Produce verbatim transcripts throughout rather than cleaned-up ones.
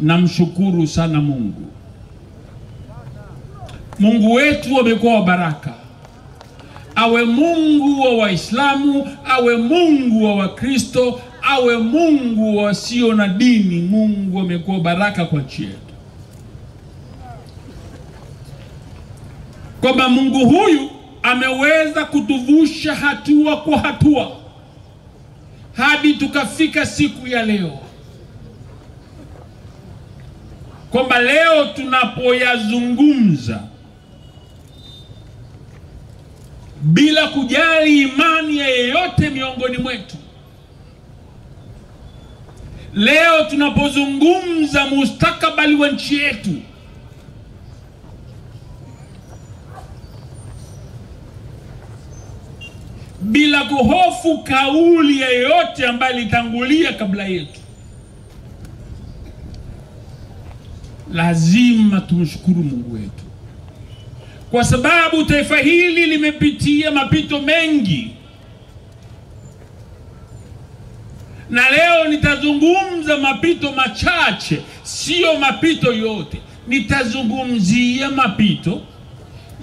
Namshukuru sana Mungu. Mungu wetu amekuwa baraka. Awe Mungu wa Waislamu, awe Mungu wa Wakristo, awe Mungu wa wasio na dini, Mungu amekuwa baraka kwa nchi yetu. Kwamba Mungu huyu ameweza kutuvusha hatua kwa hatua hadi tukafika siku ya leo. Kwamba leo tunapoyazungumza bila kujali imani ya yeyote miongoni mwetu, leo tunapozungumza mustakabali wa nchi yetu, bila kuhofu kauli ya yeyote ambayo litangulia kabla yetu, lazima tumshukuru Mungu wetu, kwa sababu taifa hili limepitia mapito mengi. Na leo nitazungumza mapito machache, sio mapito yote. Nitazungumzia mapito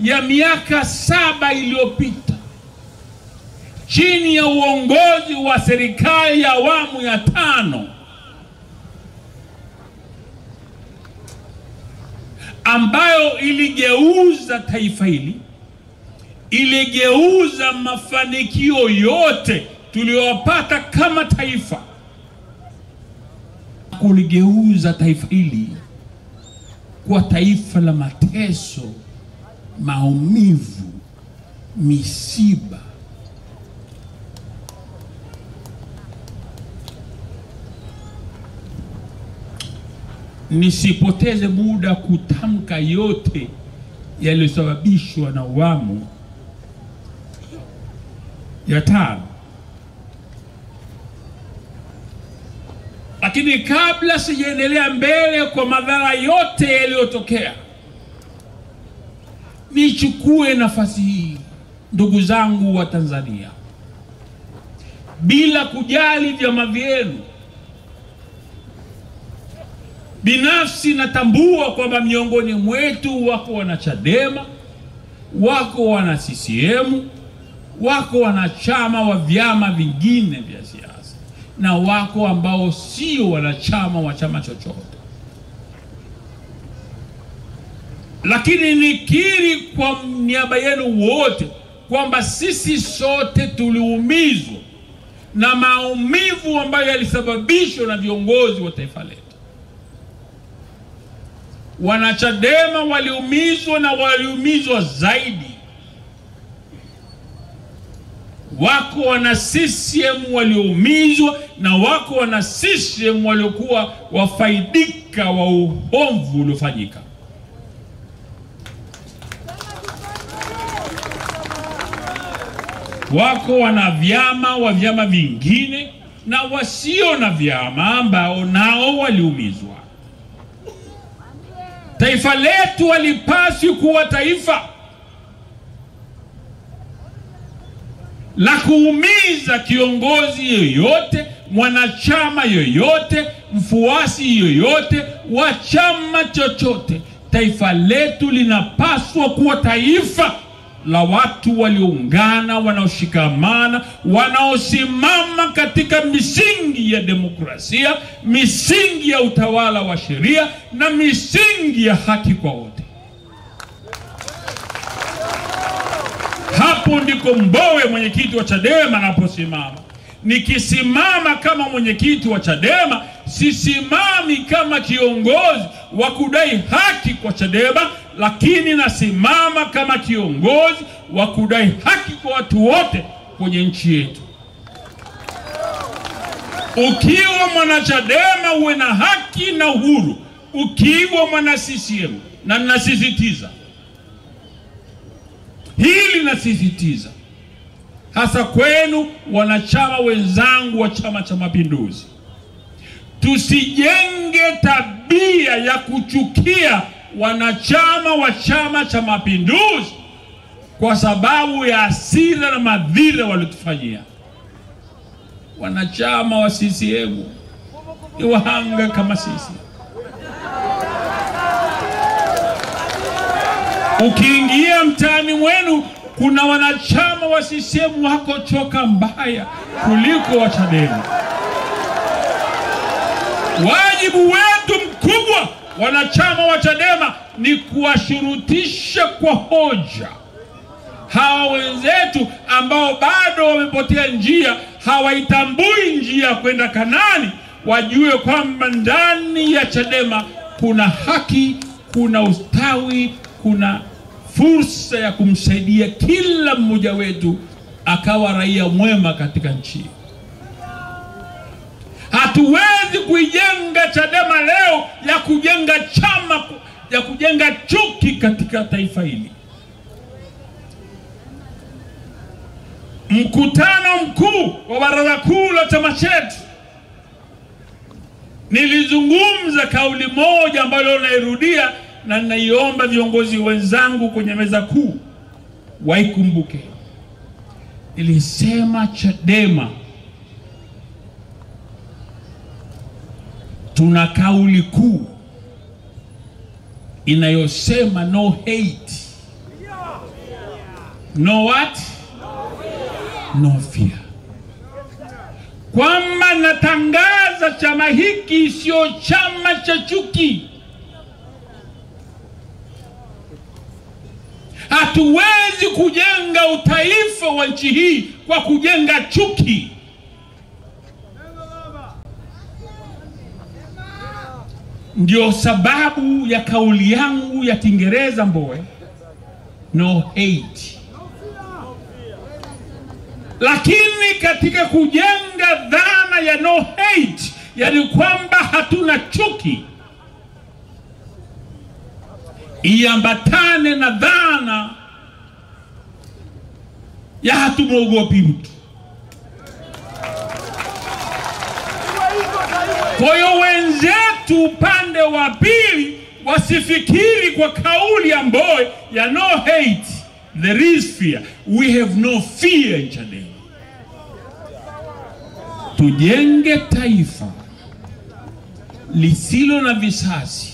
ya miaka saba iliyopita chini ya uongozi wa serikali ya awamu ya tano, ambayo iligeuza taifa hili, iligeuza mafanikio yote tuliyopata kama taifa, kuligeuza taifa hili kwa taifa la mateso, maumivu, misiba. Nisipoteze muda kutamka yote yaliyosababishwa na awamu ya tano. Lakini kabla sijaendelea mbele kwa madhara yote yaliyotokea, nichukue nafasi hii, ndugu zangu wa Tanzania, bila kujali vyama vyenu. Binafsi natambua kwamba miongoni mwetu wako wana Chadema, wako wana C C M, wako wanachama wa vyama vingine vya siasa, na wako ambao sio wanachama wa chama chochote. Lakini nikiri kwa niaba yenu wote kwamba sisi sote tuliumizwa na maumivu ambayo yalisababishwa na viongozi wa taifa letu. Wanachadema waliumizwa na waliumizwa zaidi. Wako wana C C M waliumizwa na wako wana C C M waliokuwa wafaidika wa uovu uliofanyika. Wako wana vyama wa vyama vingine na wasio na vyama ambao nao waliumizwa. Taifa letu walipaswi kuwa taifa la kuumiza kiongozi yoyote, mwanachama yoyote, mfuasi yoyote wa chama chochote. Taifa letu linapaswa kuwa taifa la watu walioungana, wanaoshikamana, wanaosimama katika misingi ya demokrasia, misingi ya utawala wa sheria na misingi ya haki kwa wote. Hapo ndiko Mbowe, mwenyekiti wa Chadema, anaposimama. Nikisimama kama mwenyekiti wa Chadema, sisimami kama kiongozi wa kudai haki kwa Chadema, lakini nasimama kama kiongozi wa kudai haki kwa watu wote kwenye nchi yetu. Ukiwa mwana Chadema uwe na haki na uhuru. Ukiwa mwana C C M, na nasisitiza hili, nasisitiza hasa kwenu wanachama wenzangu wa Chama cha Mapinduzi, tusijenge tabia ya kuchukia wanachama wa Chama cha Mapinduzi kwa sababu ya hasira na madhila walitufanyia. Wanachama wa C C M ni wahanga kama sisi. Ukiingia mtaani mwenu kuna wanachama wa C C M wako choka mbaya kuliko wa Chadema. Wajibu wetu mkubwa wanachama wa Chadema ni kuwashurutisha kwa hoja hawa wenzetu ambao bado wamepotea njia, hawaitambui njia kwenda Kanani, wajue kwamba ndani ya Chadema kuna haki, kuna ustawi, kuna fursa ya kumsaidia kila mmoja wetu akawa raia mwema katika nchi. Hatuwezi kuijenga Chadema leo ya kujenga chama ya kujenga chuki katika taifa hili. Mkutano mkuu wa baraza kuu la chama chetu, nilizungumza kauli moja ambayo nairudia na naiomba viongozi wenzangu kwenye meza kuu waikumbuke. Nilisema Chadema tuna kauli kuu inayosema no hate, no what? No fear. Kwamba natangaza chama hiki sio chama cha chuki. Hatuwezi kujenga utaifa wa nchi hii kwa kujenga chuki. Ndio sababu ya kauli yangu ya Kiingereza Mbowe, no hate. Lakini katika kujenga dhana ya no hate, yani kwamba hatuna chuki, iambatane na dhana ya hatumwogopi mtu. Kwa hiyo wenzetu upande wa pili wasifikiri kwa kauli ya Mbowe ya no hate there is fear. We have no fear in Chadema. Tujenge taifa lisilo na visasi,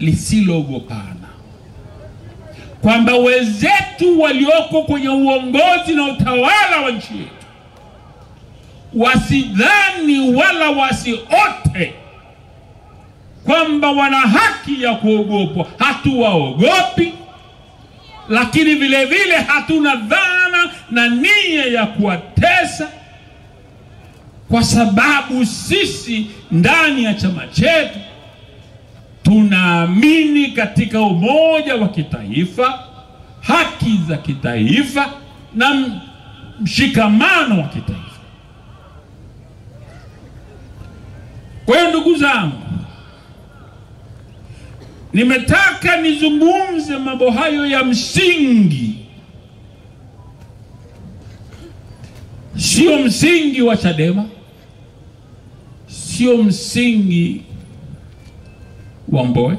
lisilo ogopana, kwamba wenzetu walioko kwenye uongozi na utawala wa nchi yetu wasidhani wala wasiote kwamba wana haki ya kuogopwa. Hatuwaogopi, lakini vile vile hatuna dhana na nia ya kuwatesa, kwa sababu sisi ndani ya chama chetu tunaamini katika umoja wa kitaifa, haki za kitaifa na mshikamano wa kitaifa. Kwa hiyo ndugu zangu, nimetaka nizungumze mambo hayo ya msingi, sio msingi wa Chadema, sio msingi wa Mbowe,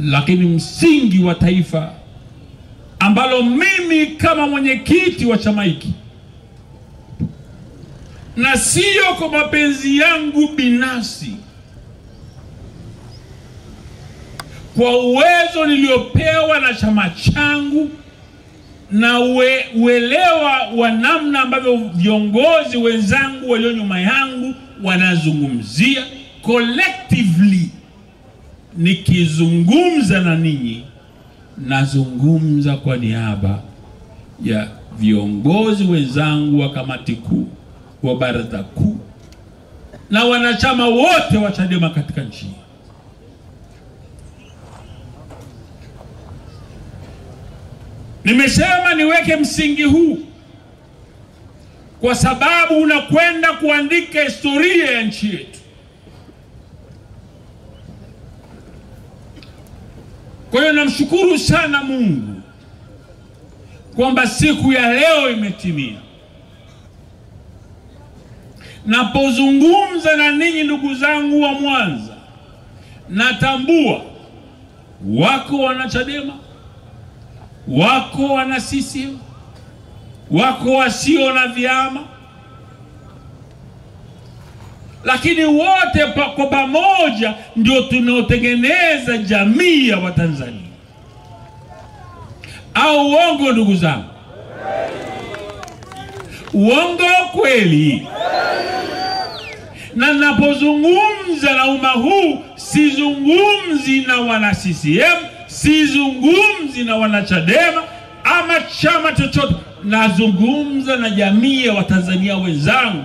lakini msingi wa taifa ambalo mimi kama mwenyekiti wa chama hiki, na sio kwa mapenzi yangu binafsi, kwa uwezo niliopewa na chama changu na we, uelewa wa namna ambavyo viongozi wenzangu walio nyuma yangu wanazungumzia, collectively nikizungumza na ninyi, nazungumza kwa niaba ya viongozi wenzangu wa kamati kuu, wa baraza kuu na wanachama wote wa Chadema katika nchi. Nimesema niweke msingi huu kwa sababu unakwenda kuandika historia ya nchi yetu. Kwa hiyo namshukuru sana Mungu kwamba siku ya leo imetimia. Napozungumza na ninyi ndugu zangu wa Mwanza, natambua wako wanachadema, wako wana C C M, wako wasio na vyama, Lakini wote kwa pamoja ndio tunaotengeneza jamii ya Watanzania. Au uongo ndugu zangu? Uongo kweli? Na napozungumza na umma huu, sizungumzi na wana C C M, sizungumzi na wana Chadema ama chama chochote. Nazungumza na jamii ya Watanzania wenzangu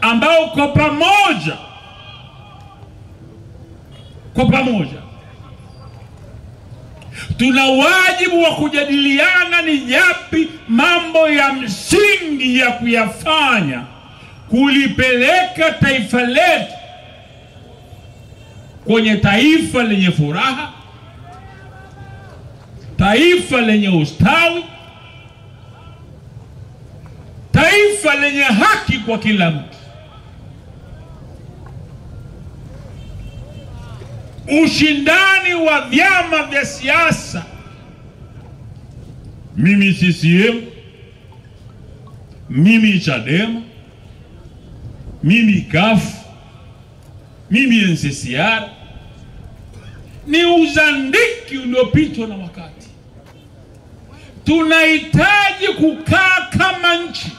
ambao kwa pamoja kwa pamoja tuna wajibu wa kujadiliana ni yapi mambo ya msingi ya kuyafanya kulipeleka taifa letu kwenye taifa lenye furaha, taifa lenye ustawi, taifa lenye haki kwa kila mtu. Ushindani wa vyama vya siasa, mimi C C M, mimi Chadema, mimi K A F, mimi N C C R, ni uzandiki uliopitwa na wakati. Tunahitaji kukaa kama nchi,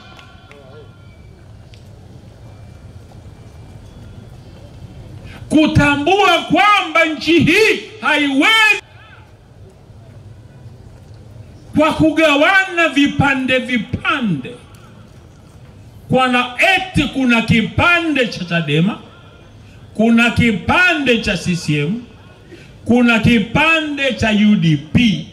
kutambua kwamba nchi hii haiwezi kwa kugawana vipande vipande. Kwa na eti kuna kipande cha Chadema, kuna kipande cha C C M, kuna kipande cha U D P.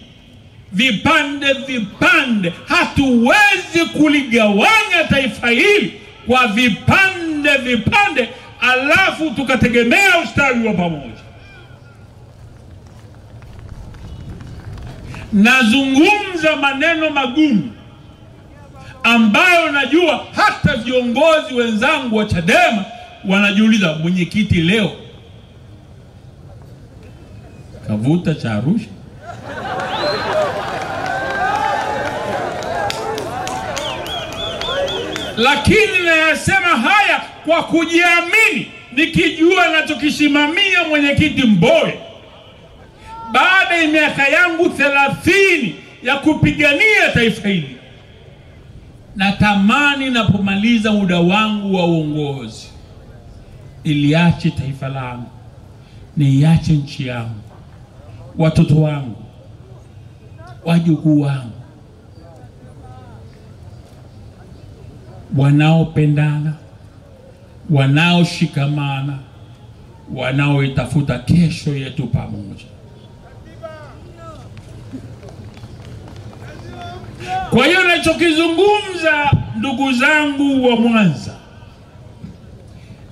Vipande vipande. Hatuwezi kuligawanya taifa hili kwa vipande vipande alafu tukategemea ustawi wa pamoja. Nazungumza maneno magumu ambayo najua hata viongozi wenzangu wa Chadema wanajiuliza, mwenyekiti leo kavuta cha Arusha. Lakini nayasema haya kwa kujiamini, nikijua nachokisimamia mwenyekiti Mbowe baada ya miaka yangu thelathini ya kupigania taifa hili. Natamani napomaliza muda wangu wa uongozi iliache taifa langu, niache nchi yangu, watoto wangu, wajukuu wangu wanaopendana, wanaoshikamana, wanaoitafuta kesho yetu pamoja. Kwa hiyo nachokizungumza ndugu zangu wa Mwanza,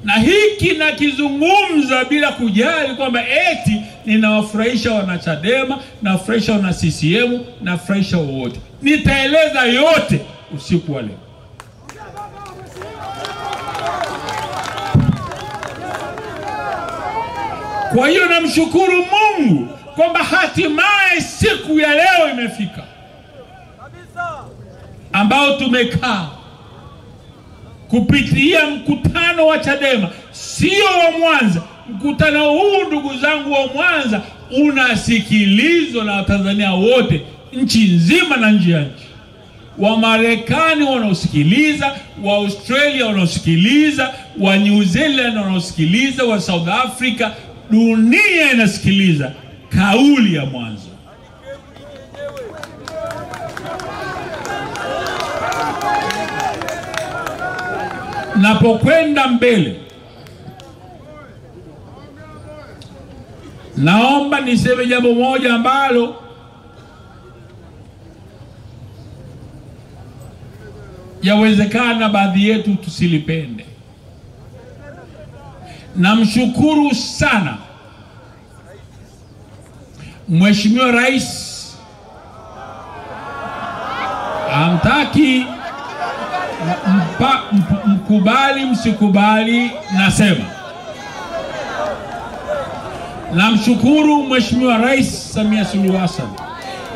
na hiki nakizungumza bila kujali kwamba eti ninawafurahisha wana Chadema, nawafurahisha wana C C M, nawafurahisha wote. Nitaeleza yote usiku wa leo. Kwa hiyo namshukuru Mungu kwamba hatimaye siku ya leo imefika ambao tumekaa kupitia mkutano wa Chadema, sio wa Mwanza. Mkutano huu ndugu zangu wa Mwanza unasikilizwa na Watanzania wote, nchi nzima na nje ya nchi. Wa Marekani wanaosikiliza, wa Australia wanaosikiliza, wa New Zealand wanaosikiliza, wa South Africa, dunia inasikiliza kauli ya Mwanza. Napokwenda mbele, naomba niseme jambo moja ambalo yawezekana baadhi yetu tusilipende. Namshukuru sana Mheshimiwa Rais, amtaki mpa, mkubali msikubali, nasema namshukuru Mheshimiwa Rais Samia Suluhu Hassan.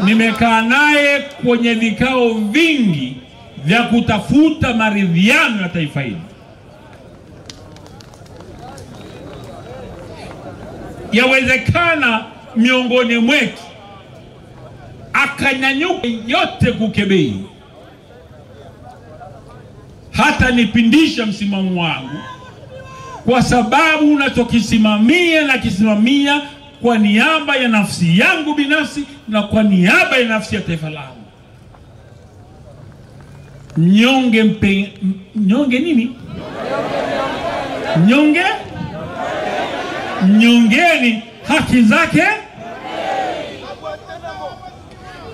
Nimekaa naye kwenye vikao vingi vya kutafuta maridhiano ya taifa hili. yawezekana miongoni mwetu akanyanyuka yote kukebei, hata nipindisha msimamo wangu, kwa sababu unachokisimamia na kisimamia kwa niaba ya nafsi yangu binafsi na kwa niaba ya nafsi ya taifa langu. Mnyonge mpe, mnyonge nini? Mnyonge? Mnyongeni haki zake?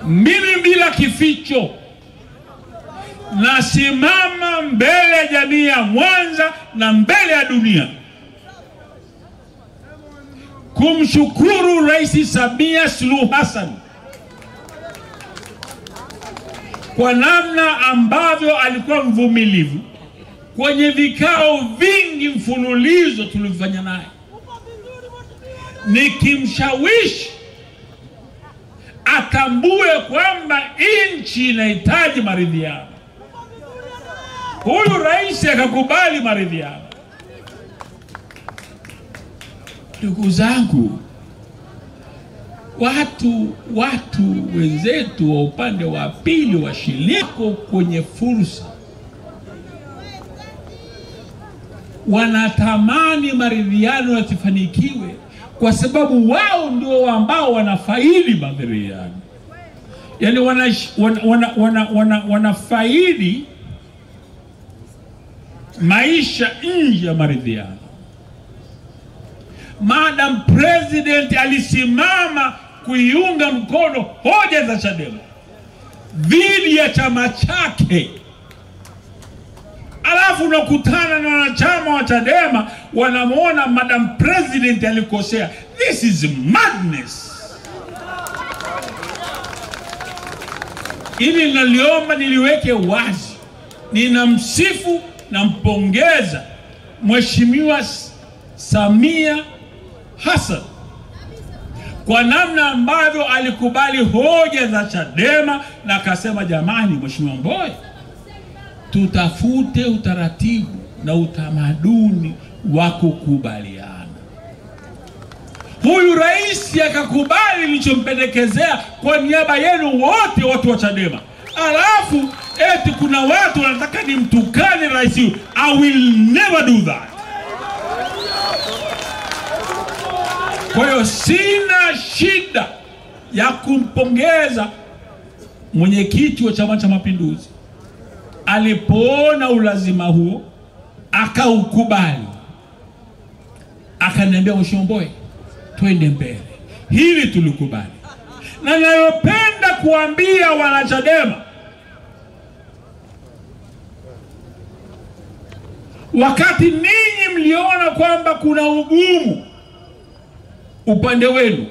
Mimi bila kificho nasimama mbele ya jamii ya Mwanza na mbele ya dunia kumshukuru Rais Samia Suluhu Hassan kwa namna ambavyo alikuwa mvumilivu kwenye vikao vingi mfululizo tulifanya naye, nikimshawishi atambue kwamba nchi inahitaji maridhiano. Huyu rais akakubali maridhiano. Ndugu zangu, watu watu wenzetu wa upande wa pili wa shilingo kwenye fursa wanatamani maridhiano yafanikiwe, kwa sababu wao ndio ambao wanafaidi maridhiano. Yani wana wana wana wana, wana, wana faidi maisha nje ya maridhiano. Madam President alisimama kuiunga mkono hoja za Chadema dhidi ya chama chake, alafu unakutana na wanachama wa Chadema wanamuona Madam President alikosea. This is madness. Ili naliomba niliweke wazi, ninamsifu na mpongeza Mheshimiwa Samia Hassan kwa namna ambavyo alikubali hoja za Chadema na akasema, jamani, Mheshimiwa Mbowe, tutafute utaratibu na utamaduni wa kukubaliana. Huyu rais akakubali nilichompendekezea kwa niaba yenu wote watu wa Chadema, alafu eti kuna watu wanataka nimtukane rais. I will never do that. Kwa hiyo sina shida ya kumpongeza mwenyekiti wa Chama cha Mapinduzi alipoona ulazima huo akaukubali, akaniambia, Mheshimiwa Mbowe, twende mbele, hili tulikubali. Na ninayopenda kuambia wanachadema, wakati ninyi mliona kwamba kuna ugumu upande wenu,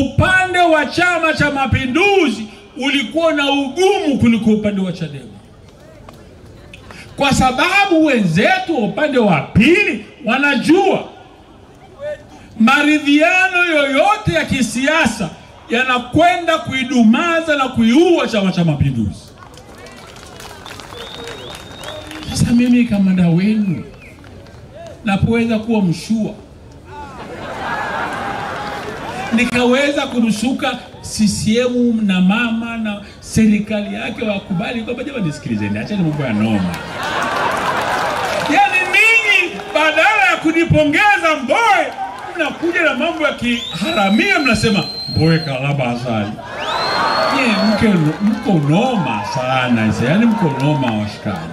upande wa Chama cha Mapinduzi ulikuwa na ugumu kuliko upande wa Chadema, kwa sababu wenzetu upande wa pili wanajua maridhiano yoyote ya kisiasa yanakwenda kuidumaza na kuiua Chama cha Mapinduzi. Sasa mimi kama mda wenu napoweza kuwa mshua, nikaweza kurusuka C C M na mama na serikali yake wakubali kwamba, jamani, sikilizeni, acheni mambo ya noma. Yani ninyi badala ya kunipongeza Mbowe mnakuja na mambo ya kiharamia, mnasema Mbowe kalaba asali. Ye mko noma sana, yani mko noma washikaji.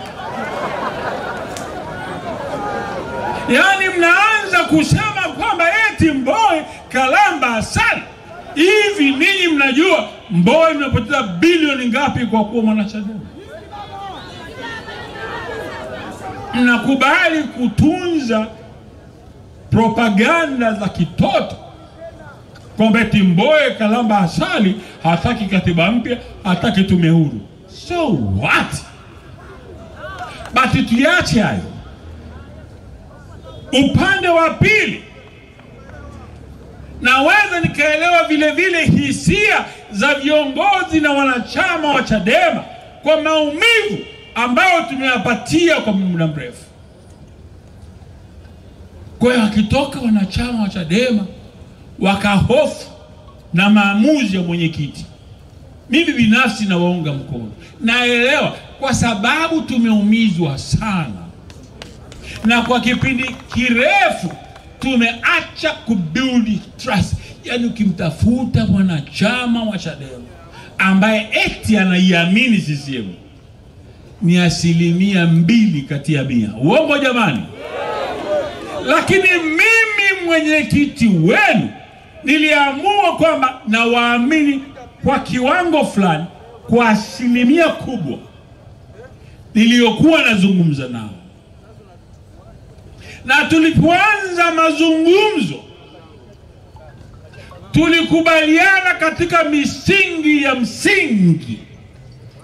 Yani mnaanza kusema kwamba eti Mbowe kalamba asali. Hivi ninyi mnajua Mbowe mnapoteza bilioni ngapi kwa kuwa mwanachadema? Mnakubali kutunza propaganda za kitoto kwamba eti Mbowe kalamba asali, hataki katiba mpya, hataki tume huru. So what? Basi tuache hayo. Upande wa pili naweza nikaelewa vile vile hisia za viongozi na wanachama wa Chadema kwa maumivu ambayo tumeyapatia kwa muda mrefu. Kwa hiyo wakitoka wanachama wa Chadema wakahofu na maamuzi ya mwenyekiti, mimi binafsi na waunga mkono. Naelewa kwa sababu tumeumizwa sana, na kwa kipindi kirefu tumeacha kubuild trust. Yani ukimtafuta mwanachama wa Chadema ambaye eti anaiamini C C M ni asilimia mbili kati ya mia. Uongo jamani? Lakini mimi mwenyekiti wenu niliamua kwamba na waamini kwa kiwango fulani, kwa asilimia kubwa niliyokuwa nazungumza nao. Na tulipoanza mazungumzo tulikubaliana katika misingi ya msingi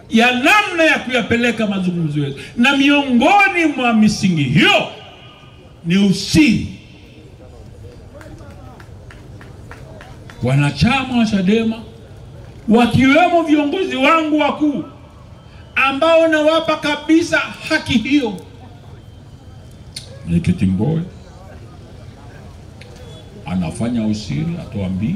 ya namna ya kuyapeleka mazungumzo yetu, na miongoni mwa misingi hiyo ni usiri. Wanachama wa Chadema wakiwemo viongozi wangu wakuu ambao nawapa kabisa haki hiyo, mwenyekiti Mbowe anafanya usiri, atuambie.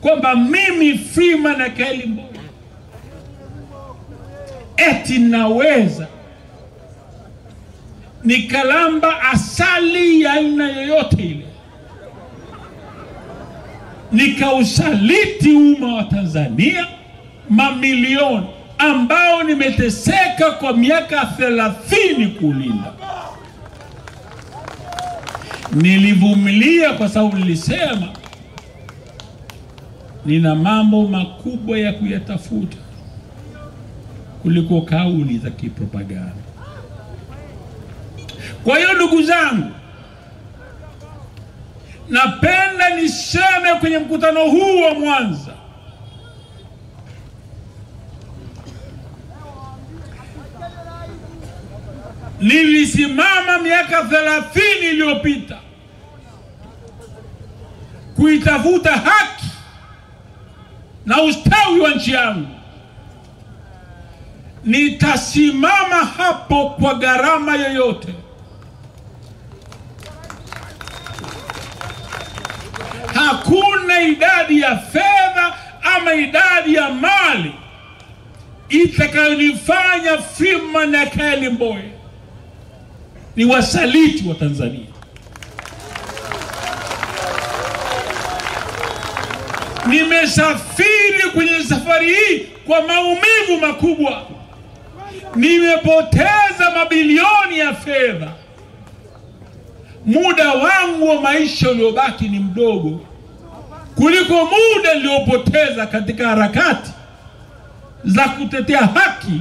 kwamba mimi Freeman na Kelimo eti naweza ni kalamba asali ya aina yoyote ile, nikausaliti umma wa Tanzania mamilioni ambao nimeteseka kwa miaka thelathini kulinda. Nilivumilia kwa sababu nilisema nina mambo makubwa ya kuyatafuta kuliko kauli za kipropaganda. Kwa hiyo ndugu zangu, napenda niseme kwenye mkutano huu wa Mwanza, nilisimama miaka thelathini iliyopita kuitafuta haki na ustawi wa nchi yangu. Nitasimama hapo kwa gharama yoyote. Hakuna idadi ya fedha ama idadi ya mali itakayonifanya Freeman na Kelly Mbowe ni wasaliti wa Tanzania. Nimesafiri kwenye safari hii kwa maumivu makubwa. Nimepoteza mabilioni ya fedha. Muda wangu wa maisha uliobaki ni mdogo kuliko muda niliopoteza katika harakati za kutetea haki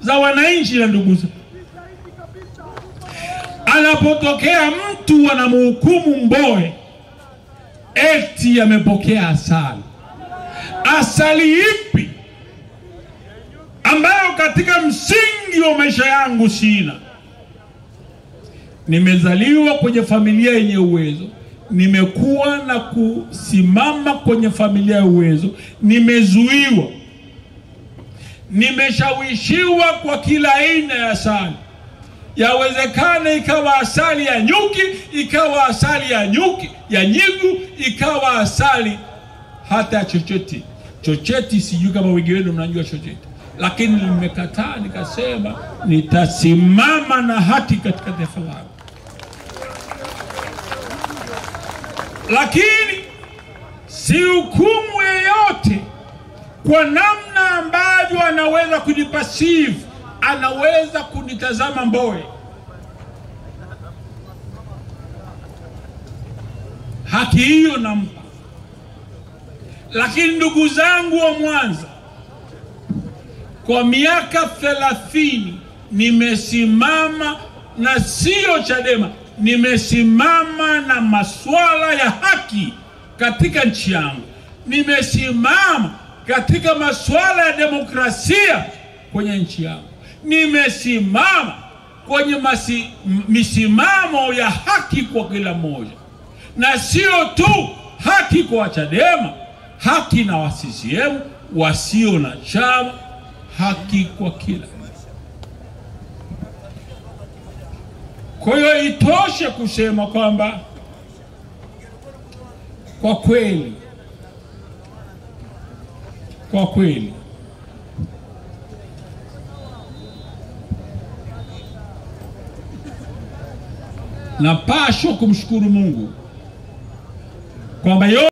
za wananchi na ndugu zangu. Anapotokea mtu anamhukumu Mbowe eti amepokea asali. Asali ipi ambayo katika msingi wa maisha yangu sina? Nimezaliwa kwenye familia yenye uwezo, nimekuwa na kusimama kwenye familia ya uwezo, nimezuiwa, nimeshawishiwa kwa kila aina ya asali. Yawezekana ikawa asali ya nyuki, ikawa asali ya nyuki, ya nyigu, ikawa asali hata chocheti. Chocheti sijui kama wengi wenu mnajua chocheti. Lakini nimekataa, nikasema nitasimama na haki katika taifa langu. Lakini si hukumu yeyote kwa namna ambavyo anaweza kujipasivu, anaweza kunitazama Mbowe. Haki hiyo nampa. Lakini ndugu zangu wa Mwanza, kwa miaka thelathini nimesimama na sio Chadema, nimesimama na masuala ya haki katika nchi yangu, nimesimama katika masuala ya demokrasia kwenye nchi yangu, nimesimama kwenye masi, misimamo ya haki kwa kila mmoja, na sio tu haki kwa Chadema, haki na wa C C M, wasio na chama, haki kwa kila. Kwa hiyo itoshe kusema kwamba kwa kweli kwa kweli na pasho kumshukuru Mungu kwamba